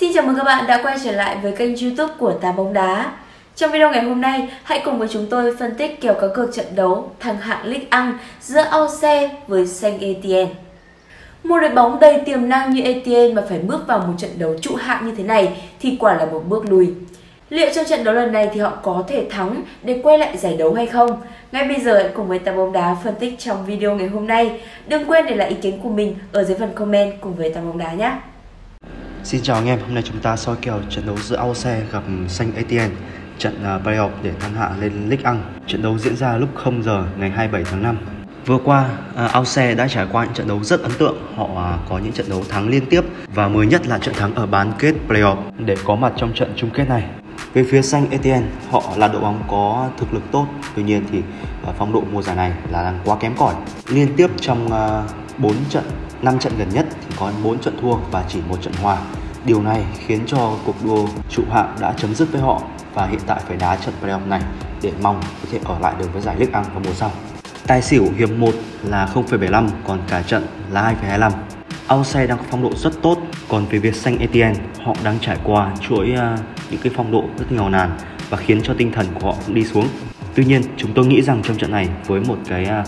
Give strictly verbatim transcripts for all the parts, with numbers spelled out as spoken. Xin chào mừng các bạn đã quay trở lại với kênh YouTube của Tám Bóng Đá. Trong video ngày hôm nay, hãy cùng với chúng tôi phân tích kèo cá cược trận đấu thăng hạng Ligue một giữa Auxerre với Saint-Étienne. Một đội bóng đầy tiềm năng như Etienne mà phải bước vào một trận đấu trụ hạng như thế này thì quả là một bước lùi. Liệu trong trận đấu lần này thì họ có thể thắng để quay lại giải đấu hay không? Ngay bây giờ hãy cùng với Tám Bóng Đá phân tích trong video ngày hôm nay. Đừng quên để lại ý kiến của mình ở dưới phần comment cùng với Tám Bóng Đá nhé. Xin chào anh em, hôm nay chúng ta soi kèo trận đấu giữa Auxerre gặp Saint-Étienne, trận playoff để thăng hạng lên Ligue một. Trận đấu diễn ra lúc không giờ ngày hai mươi bảy tháng năm. Vừa qua, Auxerre đã trải qua những trận đấu rất ấn tượng. Họ có những trận đấu thắng liên tiếp và mới nhất là trận thắng ở bán kết playoff để có mặt trong trận chung kết này. Về phía Saint-Étienne, họ là đội bóng có thực lực tốt, tuy nhiên thì phong độ mùa giải này là đang quá kém cỏi. Liên tiếp trong bốn trận, năm trận gần nhất thì có bốn trận thua và chỉ một trận hòa. Điều này khiến cho cuộc đua trụ hạng đã chấm dứt với họ và hiện tại phải đá trận playoff này để mong có thể ở lại được với giải Ligue một vào mùa sau. Tài xỉu hiệp một là không phẩy bảy mươi lăm, còn cả trận là hai phẩy hai mươi lăm. Auxerre đang có phong độ rất tốt, còn về việc Saint-Étienne, họ đang trải qua chuỗi uh, những cái phong độ rất nghèo nàn và khiến cho tinh thần của họ cũng đi xuống. Tuy nhiên, chúng tôi nghĩ rằng trong trận này với một cái uh,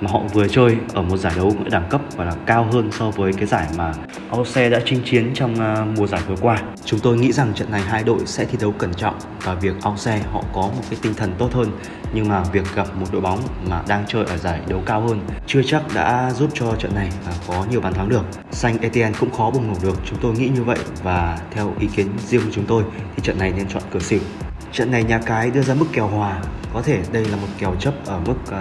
mà họ vừa chơi ở một giải đấu ở đẳng cấp và là cao hơn so với cái giải mà Auxerre đã chinh chiến trong uh, mùa giải vừa qua. Chúng tôi nghĩ rằng trận này hai đội sẽ thi đấu cẩn trọng và việc Auxerre họ có một cái tinh thần tốt hơn, nhưng mà việc gặp một đội bóng mà đang chơi ở giải đấu cao hơn chưa chắc đã giúp cho trận này uh, có nhiều bàn thắng được. Saint-Étienne cũng khó bùng nổ được, chúng tôi nghĩ như vậy và theo ý kiến riêng của chúng tôi thì trận này nên chọn cửa xỉu. Trận này nhà cái đưa ra mức kèo hòa, có thể đây là một kèo chấp ở mức uh,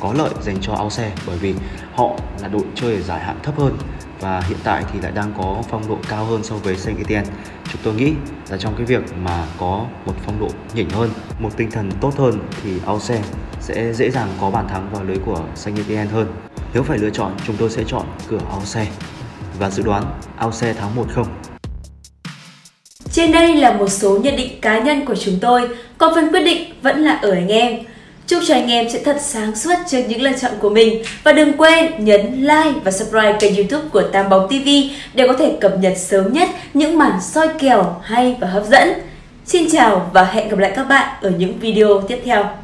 có lợi dành cho Auxerre bởi vì họ là đội chơi ở giải hạng thấp hơn và hiện tại thì lại đang có phong độ cao hơn so với Saint-Étienne. Chúng tôi nghĩ là trong cái việc mà có một phong độ nhỉnh hơn, một tinh thần tốt hơn thì Auxerre sẽ dễ dàng có bàn thắng vào lưới của Saint-Étienne hơn. Nếu phải lựa chọn, chúng tôi sẽ chọn cửa Auxerre và dự đoán Auxerre thắng một không. Trên đây là một số nhận định cá nhân của chúng tôi, còn phần quyết định vẫn là ở anh em. Chúc cho anh em sẽ thật sáng suốt trên những lựa chọn của mình và đừng quên nhấn like và subscribe kênh YouTube của Tám Bóng ti vi để có thể cập nhật sớm nhất những màn soi kèo hay và hấp dẫn. Xin chào và hẹn gặp lại các bạn ở những video tiếp theo.